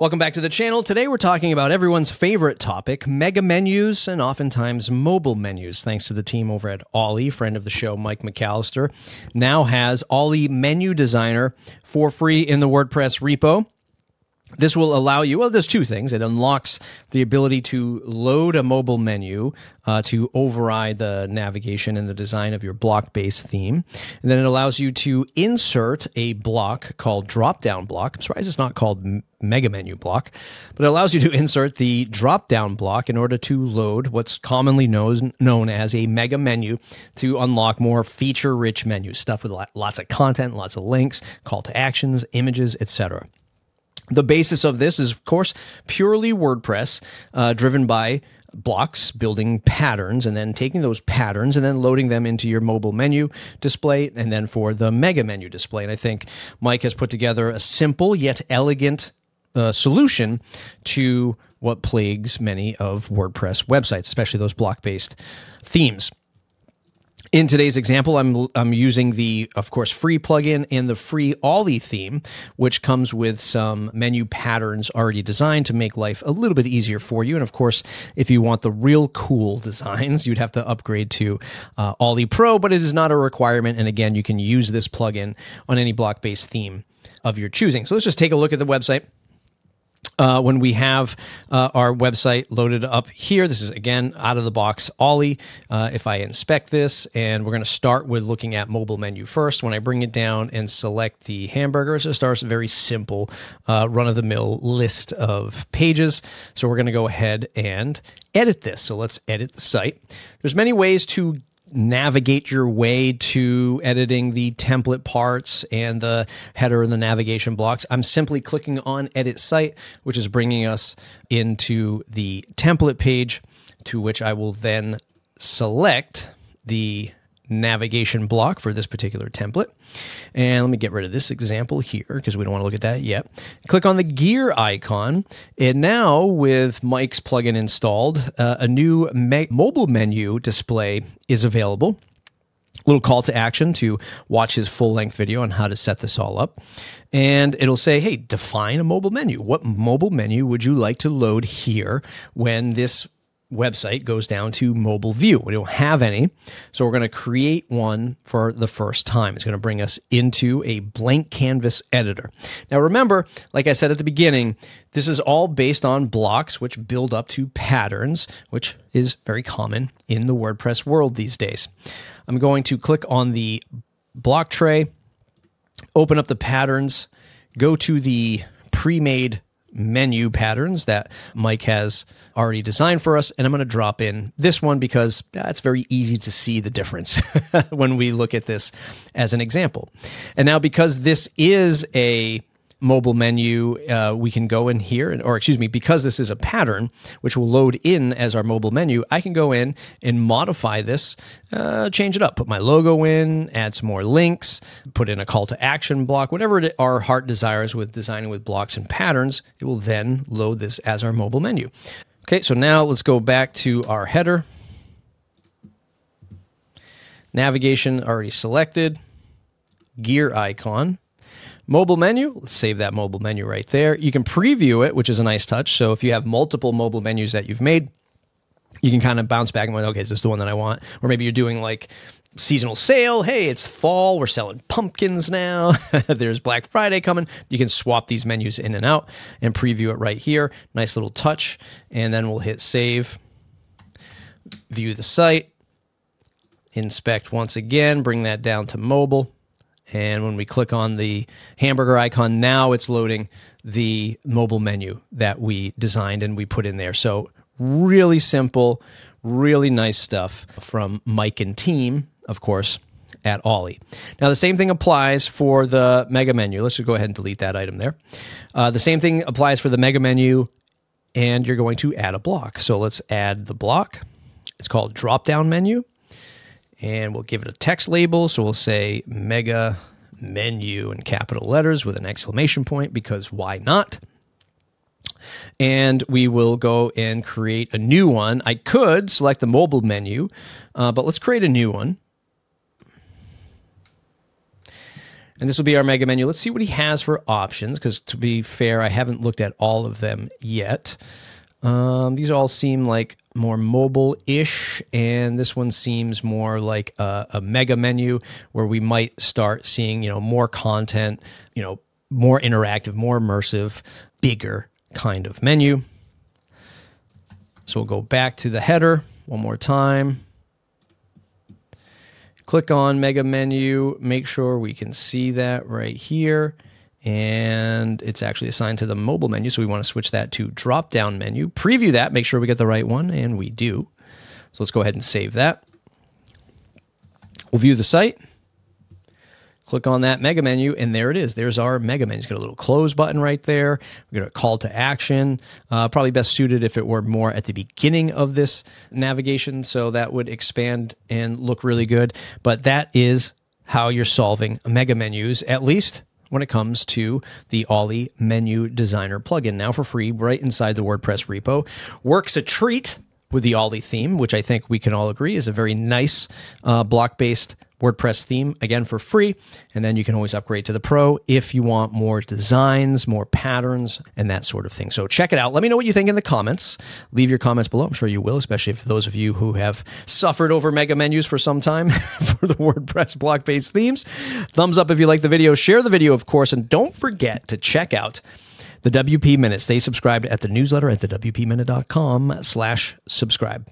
Welcome back to the channel. Today we're talking about everyone's favorite topic, mega menus and oftentimes mobile menus. Thanks to the team over at Ollie, friend of the show, Mike McAllister, now has Ollie Menu Designer for free in the WordPress repo. This will allow you, well, there's two things. It unlocks the ability to load a mobile menu to override the navigation and the design of your block-based theme. And then it allows you to insert a block called drop-down block. I'm surprised it's not called mega menu block, but it allows you to insert the drop-down block in order to load what's commonly known as a mega menu to unlock more feature-rich menus, stuff with lots of content, lots of links, call to actions, images, etc. The basis of this is, of course, purely WordPress, driven by blocks, building patterns, and then taking those patterns and then loading them into your mobile menu display, and then for the mega menu display. And I think Mike has put together a simple yet elegant solution to what plagues many of WordPress websites, especially those block-based themes. In today's example, I'm using the, of course, free plugin and the free Ollie theme, which comes with some menu patterns already designed to make life a little bit easier for you. And of course, if you want the real cool designs, you'd have to upgrade to Ollie Pro, but it is not a requirement. And again, you can use this plugin on any block-based theme of your choosing. So let's just take a look at the website. When we have our website loaded up here, this is, again, out-of-the-box Ollie. If I inspect this, and we're going to start with looking at mobile menu first. When I bring it down and select the hamburgers, it starts a very simple run-of-the-mill list of pages. So we're going to go ahead and edit this. So let's edit the site. There's many ways to navigate your way to editing the template parts and the header and the navigation blocks. I'm simply clicking on Edit Site, which is bringing us into the template page, to which I will then select the navigation block for this particular template. And let me get rid of this example here because we don't want to look at that yet. Click on the gear icon. And now with Mike's plugin installed, a new mobile menu display is available. Little call to action to watch his full-length video on how to set this all up. And it'll say, hey, define a mobile menu. What mobile menu would you like to load here when this website goes down to mobile view? We don't have any, so we're going to create one for the first time. It's going to bring us into a blank canvas editor. Now remember, like I said at the beginning, this is all based on blocks which build up to patterns, which is very common in the WordPress world these days. I'm going to click on the block tray, open up the patterns, go to the pre-made menu patterns that Mike has already designed for us. And I'm going to drop in this one because it's very easy to see the difference when we look at this as an example. And now because this is a mobile menu, we can go in here, and, or excuse me, because this is a pattern, which will load in as our mobile menu, I can go in and modify this, change it up, put my logo in, add some more links, put in a call to action block, whatever our heart desires with designing with blocks and patterns, it will then load this as our mobile menu. Okay, so now let's go back to our header. Navigation already selected, gear icon. Mobile menu, let's save that mobile menu right there. You can preview it, which is a nice touch. So if you have multiple mobile menus that you've made, you can kind of bounce back and go, okay, is this the one that I want? Or maybe you're doing like seasonal sale. Hey, it's fall. We're selling pumpkins now. There's Black Friday coming. You can swap these menus in and out and preview it right here. Nice little touch. And then we'll hit save, view the site, inspect once again, bring that down to mobile. And when we click on the hamburger icon, now it's loading the mobile menu that we designed and we put in there. So really simple, really nice stuff from Mike and team, of course, at Ollie. Now, the same thing applies for the mega menu. Let's just go ahead and delete that item there. The same thing applies for the mega menu, and you're going to add a block. So let's add the block. It's called drop-down menu. And we'll give it a text label. So we'll say mega menu in capital letters with an exclamation point because why not? And we will go and create a new one. I could select the mobile menu, but let's create a new one. And this will be our mega menu. Let's see what he has for options, because to be fair, I haven't looked at all of them yet. These all seem like more mobile-ish, and this one seems more like a mega menu where we might start seeing, you know, more content, you know, more interactive, more immersive, bigger kind of menu. So we'll go back to the header one more time. Click on mega menu, make sure we can see that right here. And it's actually assigned to the mobile menu, so we want to switch that to drop-down menu. Preview that, make sure we get the right one, and we do. So let's go ahead and save that. We'll view the site. Click on that mega menu, and there it is. There's our mega menu. It's got a little close button right there. We've got a call to action. Probably best suited if it were more at the beginning of this navigation, so that would expand and look really good. But that is how you're solving mega menus, at least when it comes to the Ollie Menu Designer plugin. Now for free, right inside the WordPress repo. Works a treat with the Ollie theme, which I think we can all agree is a very nice block-based WordPress theme, again, for free. And then you can always upgrade to the Pro if you want more designs, more patterns, and that sort of thing. So check it out. Let me know what you think in the comments. Leave your comments below. I'm sure you will, especially for those of you who have suffered over mega menus for some time for the WordPress block-based themes. Thumbs up if you like the video. Share the video, of course. And don't forget to check out the WP Minute. Stay subscribed at the newsletter at thewpminute.com/subscribe.